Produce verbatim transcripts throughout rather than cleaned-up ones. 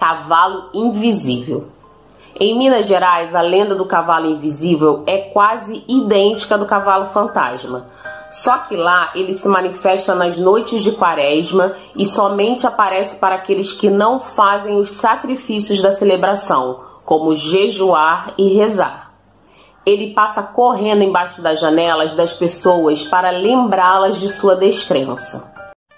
Cavalo Invisível. Em Minas Gerais, a lenda do cavalo invisível é quase idêntica à do cavalo fantasma. Só que lá ele se manifesta nas noites de quaresma e somente aparece para aqueles que não fazem os sacrifícios da celebração, como jejuar e rezar. Ele passa correndo embaixo das janelas das pessoas para lembrá-las de sua descrença.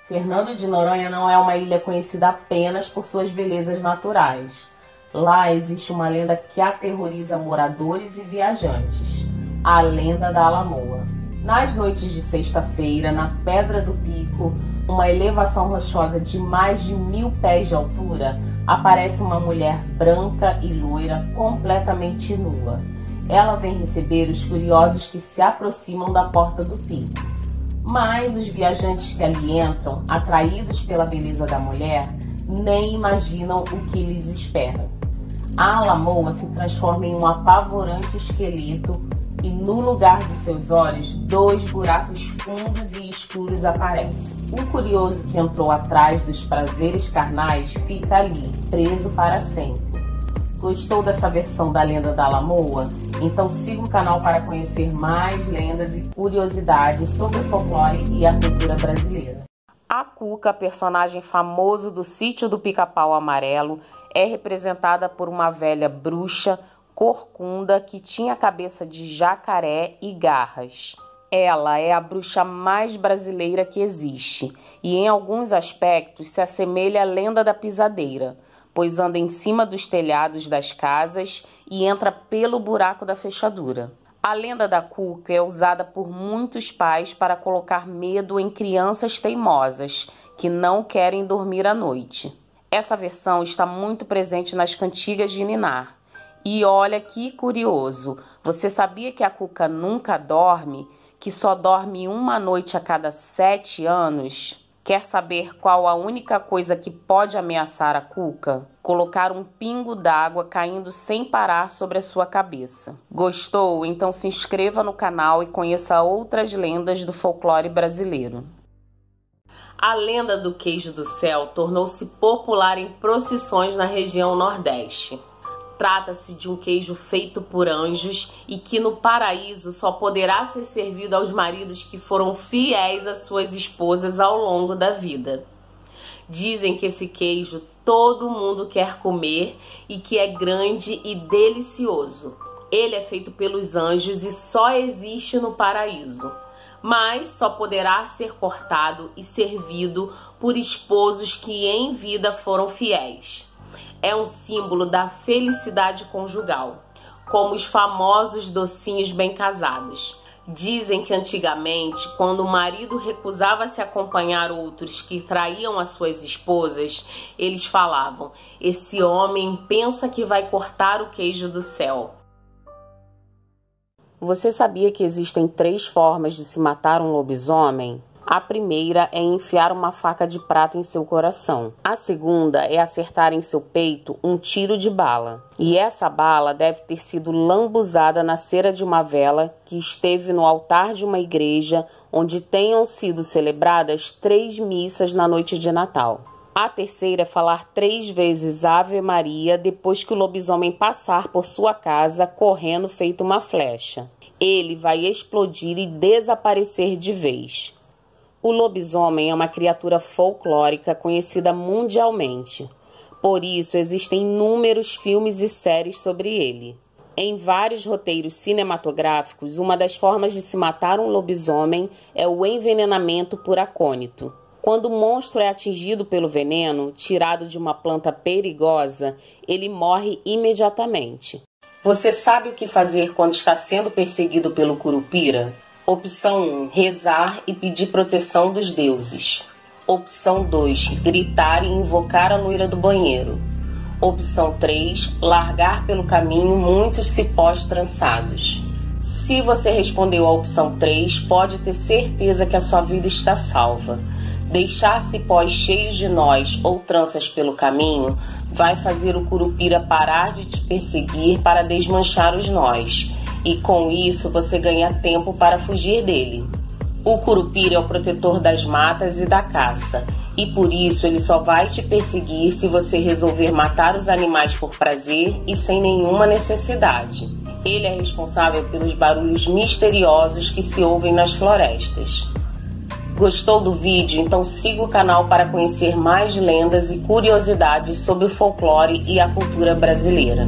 Fernando de Noronha não é uma ilha conhecida apenas por suas belezas naturais. Lá existe uma lenda que aterroriza moradores e viajantes, a lenda da Alamoa. Nas noites de sexta-feira, na Pedra do Pico, uma elevação rochosa de mais de mil pés de altura, aparece uma mulher branca e loira completamente nua. Ela vem receber os curiosos que se aproximam da porta do pico. Mas os viajantes que ali entram, atraídos pela beleza da mulher, nem imaginam o que lhes espera. A Alamoa se transforma em um apavorante esqueleto e no lugar de seus olhos, dois buracos fundos e escuros aparecem. O curioso que entrou atrás dos prazeres carnais fica ali, preso para sempre. Gostou dessa versão da lenda da Alamoa? Então siga o canal para conhecer mais lendas e curiosidades sobre o folclore e a cultura brasileira. A Cuca, personagem famoso do Sítio do Pica-Pau Amarelo, é representada por uma velha bruxa corcunda que tinha cabeça de jacaré e garras. Ela é a bruxa mais brasileira que existe e em alguns aspectos se assemelha à lenda da pisadeira, pois anda em cima dos telhados das casas e entra pelo buraco da fechadura. A lenda da Cuca é usada por muitos pais para colocar medo em crianças teimosas que não querem dormir à noite. Essa versão está muito presente nas cantigas de ninar. E olha que curioso, você sabia que a Cuca nunca dorme, que só dorme uma noite a cada sete anos? Quer saber qual a única coisa que pode ameaçar a Cuca? Colocar um pingo d'água caindo sem parar sobre a sua cabeça. Gostou? Então se inscreva no canal e conheça outras lendas do folclore brasileiro. A lenda do queijo do céu tornou-se popular em procissões na região Nordeste. Trata-se de um queijo feito por anjos e que no paraíso só poderá ser servido aos maridos que foram fiéis às suas esposas ao longo da vida. Dizem que esse queijo todo mundo quer comer e que é grande e delicioso. Ele é feito pelos anjos e só existe no paraíso, mas só poderá ser cortado e servido por esposos que em vida foram fiéis. É um símbolo da felicidade conjugal, como os famosos docinhos bem casados. Dizem que antigamente, quando o marido recusava-se a acompanhar outros que traíam as suas esposas, eles falavam: "Esse homem pensa que vai cortar o queijo do céu." Você sabia que existem três formas de se matar um lobisomem? A primeira é enfiar uma faca de prata em seu coração. A segunda é acertar em seu peito um tiro de bala. E essa bala deve ter sido lambuzada na cera de uma vela que esteve no altar de uma igreja onde tenham sido celebradas três missas na noite de Natal. A terceira é falar três vezes Ave Maria depois que o lobisomem passar por sua casa correndo feito uma flecha. Ele vai explodir e desaparecer de vez. O lobisomem é uma criatura folclórica conhecida mundialmente. Por isso, existem inúmeros filmes e séries sobre ele. Em vários roteiros cinematográficos, uma das formas de se matar um lobisomem é o envenenamento por acônito. Quando o monstro é atingido pelo veneno, tirado de uma planta perigosa, ele morre imediatamente. Você sabe o que fazer quando está sendo perseguido pelo Curupira? Opção um, rezar e pedir proteção dos deuses. Opção dois, gritar e invocar a loira do banheiro. Opção três, largar pelo caminho muitos cipós trançados. Se você respondeu à opção três, pode ter certeza que a sua vida está salva. Deixar cipós cheios de nós ou tranças pelo caminho vai fazer o Curupira parar de te perseguir para desmanchar os nós. E com isso você ganha tempo para fugir dele. O Curupira é o protetor das matas e da caça. E por isso ele só vai te perseguir se você resolver matar os animais por prazer e sem nenhuma necessidade. Ele é responsável pelos barulhos misteriosos que se ouvem nas florestas. Gostou do vídeo? Então siga o canal para conhecer mais lendas e curiosidades sobre o folclore e a cultura brasileira.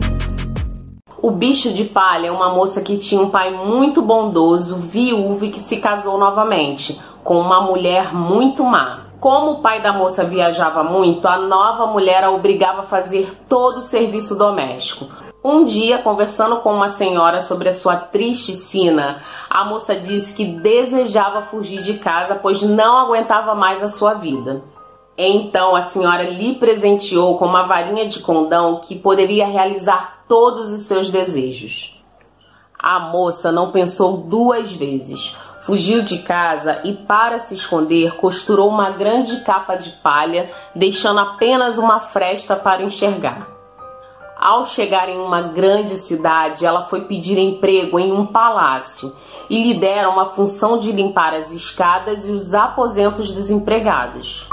O bicho de palha é uma moça que tinha um pai muito bondoso, viúvo, e que se casou novamente com uma mulher muito má. Como o pai da moça viajava muito, a nova mulher a obrigava a fazer todo o serviço doméstico. Um dia, conversando com uma senhora sobre a sua triste sina, a moça disse que desejava fugir de casa, pois não aguentava mais a sua vida. Então, a senhora lhe presenteou com uma varinha de condão que poderia realizar todos os seus desejos. A moça não pensou duas vezes. Fugiu de casa e, para se esconder, costurou uma grande capa de palha, deixando apenas uma fresta para enxergar. Ao chegar em uma grande cidade, ela foi pedir emprego em um palácio e lhe deram a função de limpar as escadas e os aposentos dos empregados.